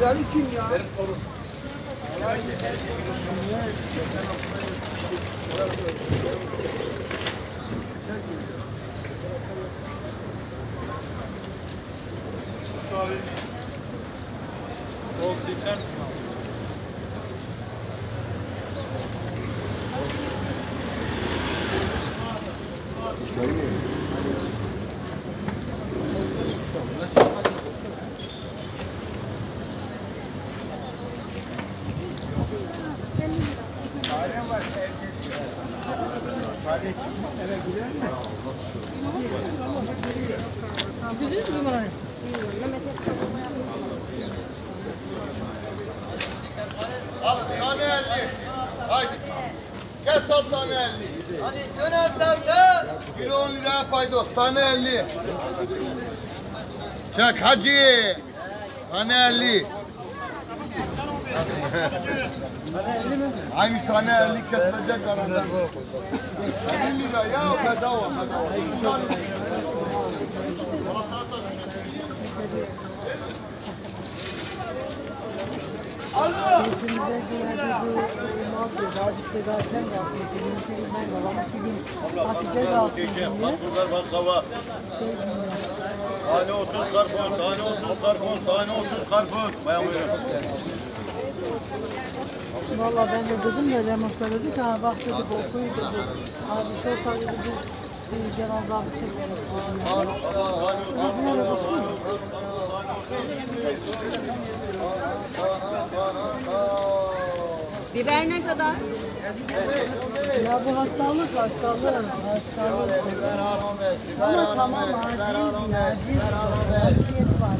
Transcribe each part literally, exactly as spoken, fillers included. Mehmet Ali kim ya? Benim torun. Sol seçer misin abi? Şöyle mi? Ailem var. Eve gider mi? Gidiyor musun oraya? Alın tane elli. Haydi. Gel sat tane elli. Hadi döner döner. Kilo on lira paydos. Tane elli. Çak hacı. Tane elli. Aynı tane elli kesilecek aradan. elli lira ya bedava. Bedava. Eğitimimize güvenli bir mahsul, Hacip Tedavi'den kalsın, iki bin sekiz babamız gibi Hatice kalsın diye. Bak buralar bak hava. Tane otuz karpuz, tane otuz karpuz, tane otuz karpuz. Bayan buyurun. Valla ben de dedim de Lemoş'ta dedi ki, bak dedi, okuyu dedi. Abi şu olsaydı biz bir cenazabı çekmemiz lazım. Tane otuz karpuz. Biber ne kadar? Ya bu hastalık, hastalık, hastalık. Ama tamam, acil, acil, acil var.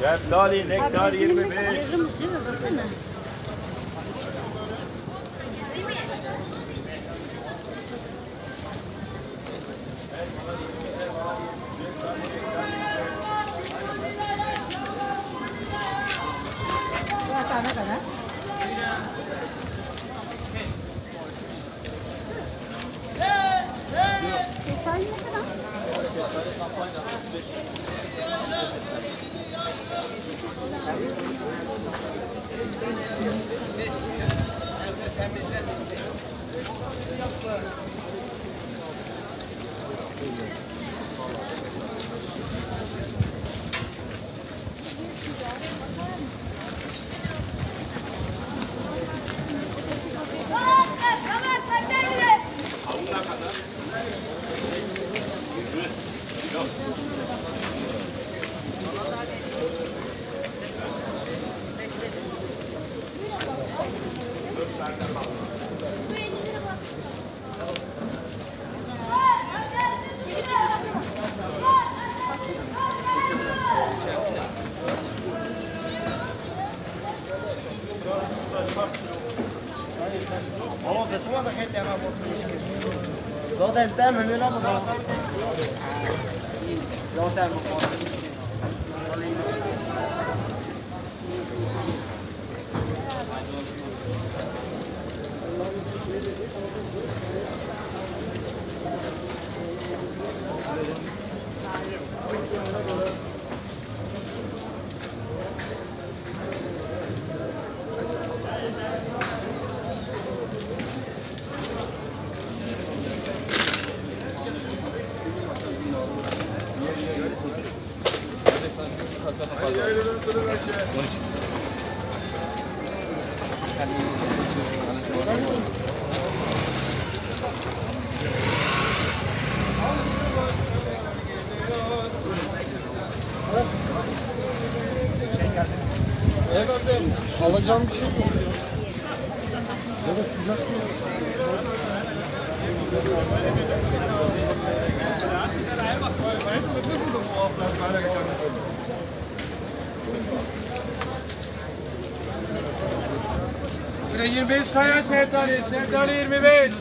Şeftali, nektar yirmi beş. Alırımız değil mi? Baksana. Yatağı ne kadar? Şeftali ne kadar? Zaten ben öyle lan bu. Zaten bu. Alacağım bir şey yok. Ya da sıcak mı? yirmi beş tane şeftali, şeftali yirmi beş.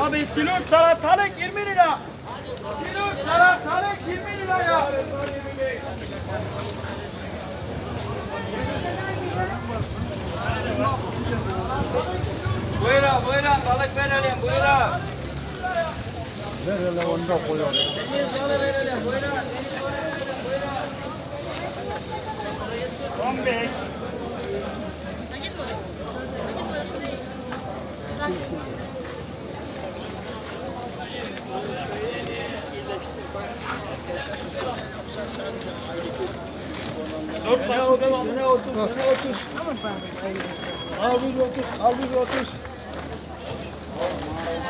Abi kilo salatalık yirmi lira. Kilo salatalık yirmi lira ya. Buyurun buyurun balık verelim buyurun. Verelim onu da koyalım. Deniz balı verelim buyurun. Deniz balı verelim buyurun. Dört tane odam var. Buna otuz. Buna otuz. Tamam baba. Al bir otuz. Al bir otuz.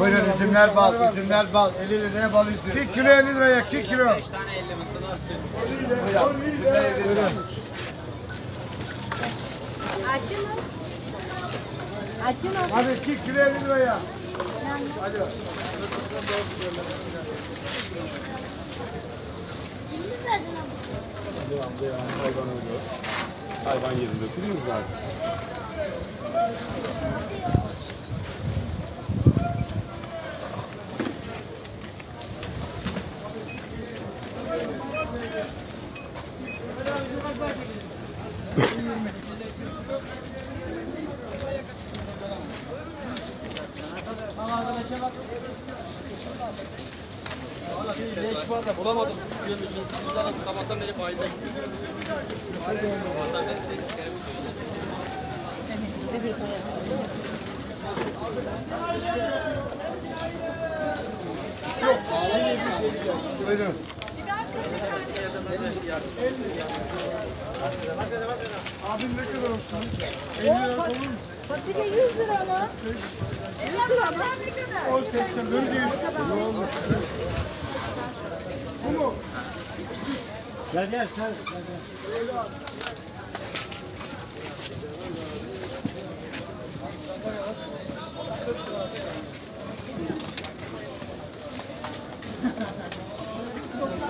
Buyurun üzümler bal, üzümler bal, elli liraya bal üzüm. iki kilo elli liraya, iki kilo. beş tane elli mısın var? Buyurun. Acı mı? Acı mı? Hadi iki kilo elli liraya. Hadi. Devam devam, hayvan oluyor. Hayvan yerinde oturuyoruz zaten. Leş var da bulamadım. Sabahtan beri bayıldı. Sabahtan beri seni çıkarmış. Buyurun. Abim ne kadar olsun? Fasulye yüz lira lan. Ne kadar? on seksen önce yüz. Bu mu? Gel gel sen.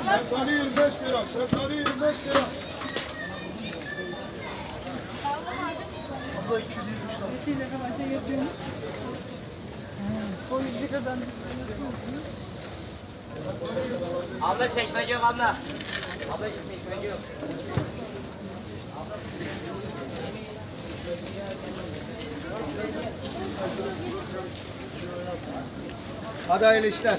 Şeftali yirmi beş lira, şeftali yirmi beş lira. Abla iki yüz yirmi üç lira. Nesiyle kadar şey yapıyorsunuz? O yüzü kazandık. Abla seçmece yok abla. Abla seçmece yok. Hadi hayırlı işler.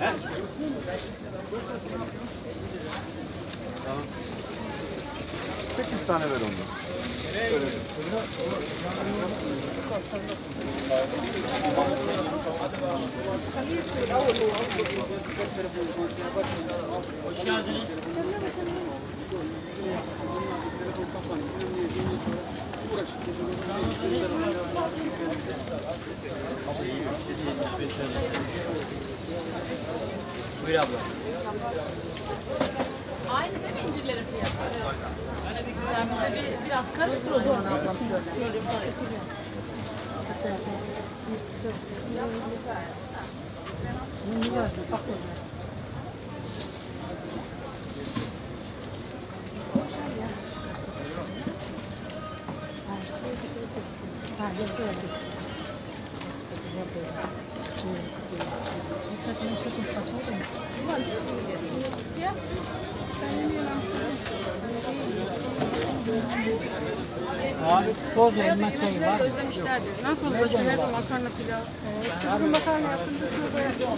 He? Tamam. sekiz tane ver ondan. Hadi bakalım. Hoş geldiniz. Buyur abla. Aynı değil mi incirlerin fiyatları? Sen bize bir, biraz karıştır o zaman abla. Abi toz elma çayı var. Özlemişlerdir. Ne yapalım? Özlemişlerdir. Makarna pilav. Kızım makarna yaptığında çorba yapalım.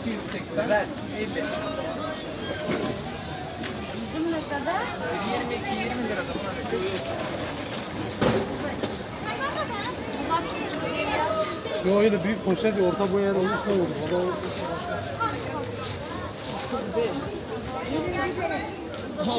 iki yüz seksen, elli. Bizim ne kadar? yirmi iki, yirmi lira. Yo öyle büyük poşet orta boyar olursa olur. Baba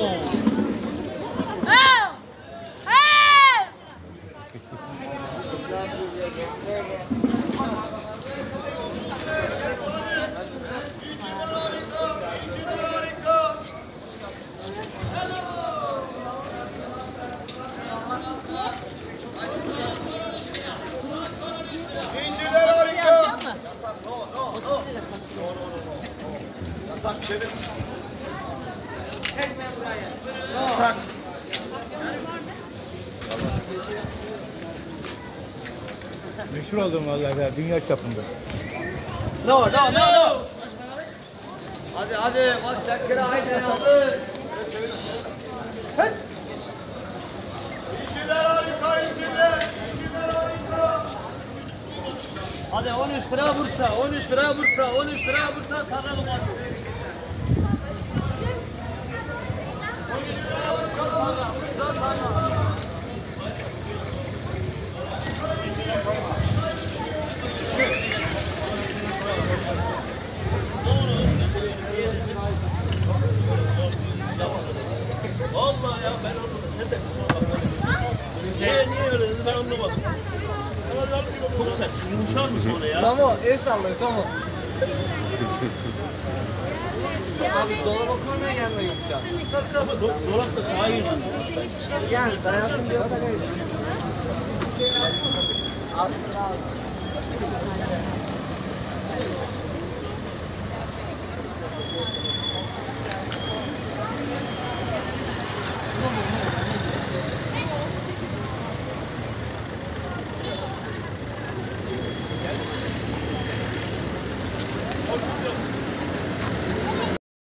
olur. Yasak bir şey mi? Yasak. Meşhur oldum vallahi ya, dünya çapında. No, no, no, no. Hadi, hadi, bak şakır, haydi, hadi. Hıt. İnciler harika, inciler. İnciler harika. Hadi on üç lira Bursa, on üç lira Bursa, on üç lira Bursa, tarla dumanı. Vallahi ya ben onu sen de niye niye öyle ben anlamadım. Yumuşar mı sonra ya? Tamam, el sallıyor tamam. Abi dolaba koymaya gelme yoksa. Dolapta daha iyi. Yani dayanım diyor. Al al.